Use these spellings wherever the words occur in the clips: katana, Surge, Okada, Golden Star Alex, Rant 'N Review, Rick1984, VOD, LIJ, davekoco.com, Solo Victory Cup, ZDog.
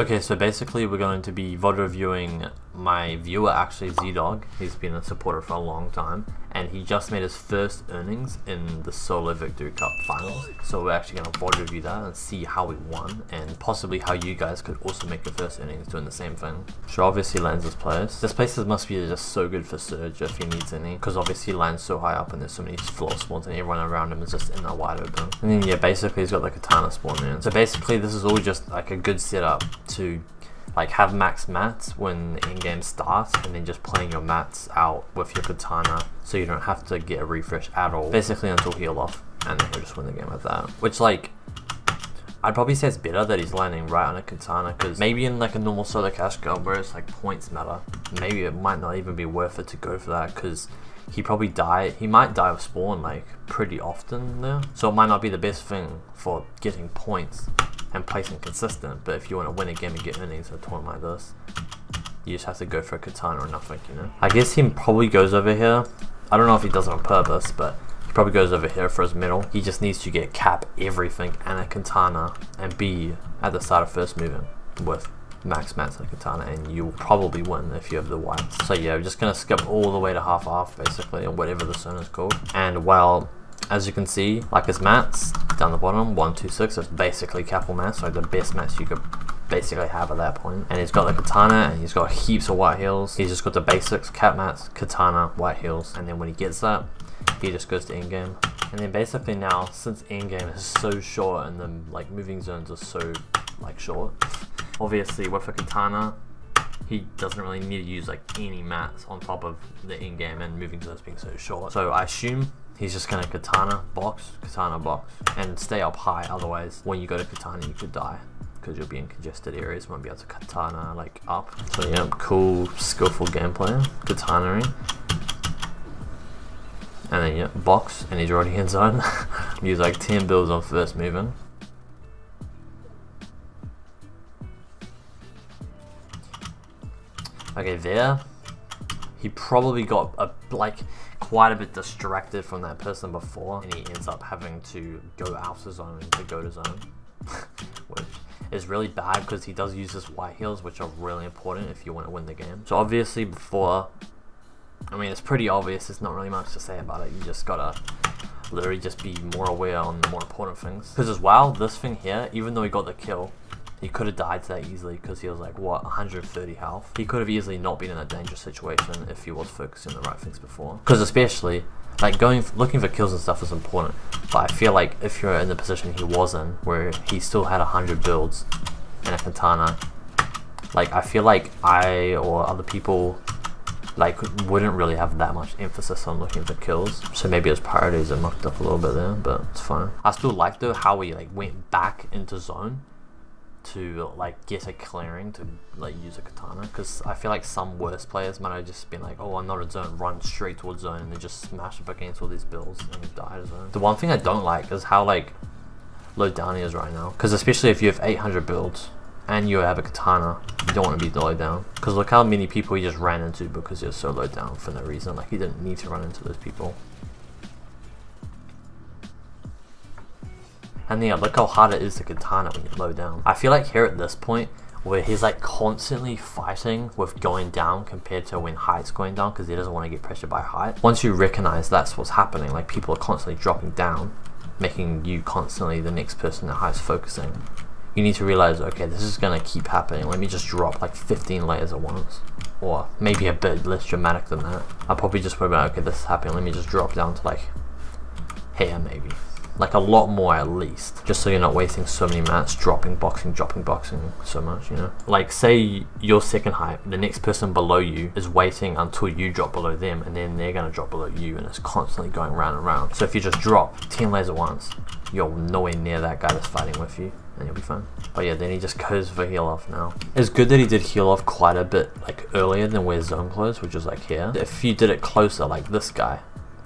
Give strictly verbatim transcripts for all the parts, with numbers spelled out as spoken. Okay, so basically we're going to be V O D reviewing my viewer, actually ZDog. He's been a supporter for a long time, and he just made his first earnings in the Solo Victory Cup finals. So we're actually going to V O D review that and see how we won, and possibly how you guys could also make your first earnings doing the same thing. So obviously lands is players. This places must be just so good for Surge if he needs any, because obviously lands so high up and there's so many floor spawns and everyone around him is just in that wide open. And then yeah, basically he's got the katana spawn there. So basically this is all just like a good setup to like have max mats when the end game starts, and then just playing your mats out with your katana so you don't have to get a refresh at all, basically until heal off, and then he'll just win the game with that. Which, like, I'd probably say it's better that he's landing right on a katana, because maybe in like a normal solo cash game where it's like points matter, maybe it might not even be worth it to go for that, because he probably die, he might die of spawn like pretty often there, so it might not be the best thing for getting points and placing consistent. But if you want to win a game and get earnings in a tournament like this, you just have to go for a katana or nothing, you know. I guess he probably goes over here. I don't know if he does it on purpose, but he probably goes over here for his middle. He just needs to get cap everything and a katana and be at the start of first moving with max mats and a katana, and you'll probably win if you have the whites. So yeah, we're just gonna skip all the way to half half basically, or whatever the zone is called. And while as you can see, like his mats down the bottom, one two six, it's basically capital mats, like the best mats you could basically have at that point. And he's got the katana, and he's got heaps of white heels. He's just got the basics, cap mats, katana, white heels, and then when he gets that, he just goes to endgame. And then basically now, since endgame is so short and the like moving zones are so like short, obviously with a katana, he doesn't really need to use like any mats on top of the endgame and moving zones being so short. So I assume he's just gonna katana box, katana box, and stay up high. Otherwise, when you go to katana, you could die, because you'll be in congested areas, won't be able to katana like up. So yeah, cool, skillful gameplay, katanering, and then yeah, box, and he's already in zone. Use like ten builds on first moving. Okay, there. He probably got a like quite a bit distracted from that person before, and he ends up having to go out of zone to go to zone, which is really bad because he does use his white heels, which are really important if you want to win the game. So obviously before, I mean it's pretty obvious, there's not really much to say about it. You just gotta literally just be more aware on the more important things. Because as well, this thing here, even though he got the kill, he could have died to that easily, because he was like, what, one hundred thirty health? He could have easily not been in a dangerous situation if he was focusing on the right things before. Because especially, like, going looking for kills and stuff is important, but I feel like if you're in the position he was in, where he still had one hundred builds and a katana, like, I feel like I or other people, like, wouldn't really have that much emphasis on looking for kills. So maybe his priorities are mucked up a little bit there, but it's fine. I still like, though, how he, like, went back into zone to like get a clearing to like use a katana, because I feel like some worse players might have just been like, oh, I'm not in zone, run straight towards zone, and they just smash up against all these bills and die to zone. The one thing I don't like is how like low down he is right now, because especially if you have eight hundred builds and you have a katana, you don't want to be low down, because look how many people he just ran into because you're so low down for no reason. Like, he didn't need to run into those people. And yeah, look how hard it is to katana when you low down. I feel like here at this point, where he's like constantly fighting with going down compared to when height's going down, because he doesn't want to get pressured by height. Once you recognize that's what's happening, like people are constantly dropping down, making you constantly the next person that height's focusing, you need to realize, okay, this is going to keep happening. Let me just drop like fifteen layers at once, or maybe a bit less dramatic than that. I'll probably just worry about, okay, this is happening, let me just drop down to like here maybe. Like a lot more at least, just so you're not wasting so many mats dropping boxing, dropping boxing so much, you know? Like, say your second height, the next person below you is waiting until you drop below them, and then they're gonna drop below you, and it's constantly going round and round. So if you just drop ten layers at once, you're nowhere near that guy that's fighting with you, and you'll be fine. But yeah, then he just goes for heal off now. It's good that he did heal off quite a bit like earlier than where zone closed, which is like here. If you did it closer, like this guy,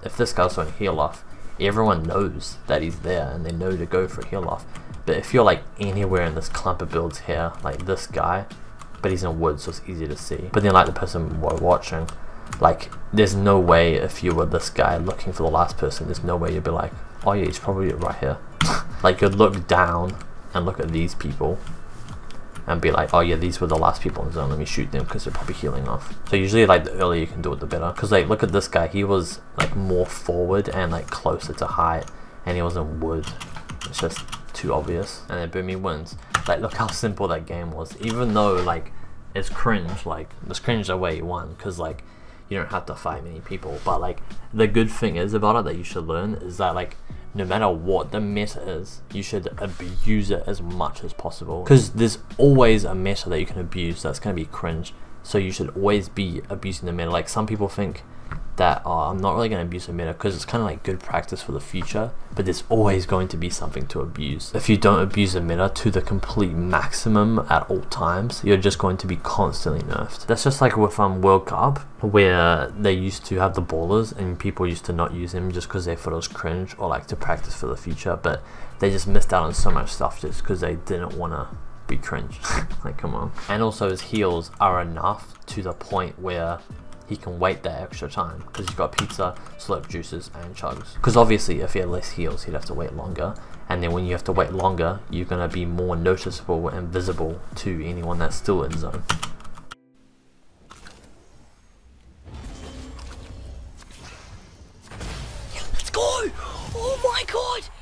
if this guy's on heal off, everyone knows that he's there and they know to go for a heal off. But if you're like anywhere in this clump of builds here, like this guy, but he's in wood, so it's easy to see, but then like the person we're watching, like there's no way if you were this guy looking for the last person, there's no way you'd be like, oh yeah, he's probably right here. Like, you'd look down and look at these people and be like, oh yeah, these were the last people in the zone, let me shoot them because they're probably healing off. So usually like the earlier you can do it the better, because like look at this guy, he was like more forward and like closer to height, and he wasn't wood. It's just too obvious, and then boom, he wins. Like look how simple that game was, even though like it's cringe, like it's cringe the way you won, because like you don't have to fight many people. But like the good thing is about it that you should learn is that like no matter what the meta is, you should abuse it as much as possible, because there's always a meta that you can abuse that's going to be cringe. So you should always be abusing the meta. Like some people think that, oh, I'm not really going to abuse the meta because it's kind of like good practice for the future, but there's always going to be something to abuse. If you don't abuse the meta to the complete maximum at all times, you're just going to be constantly nerfed. That's just like with um, World Cup, where they used to have the ballers and people used to not use them just because they thought it was cringe or like to practice for the future, but they just missed out on so much stuff just because they didn't want to be cringe. Like come on. And also his heals are enough to the point where he can wait that extra time, because he's got pizza, slurp juices, and chugs. Because obviously if he had less heals, he'd have to wait longer, and then when you have to wait longer, you're going to be more noticeable and visible to anyone that's still in zone. Yeah, let's go! Oh my god!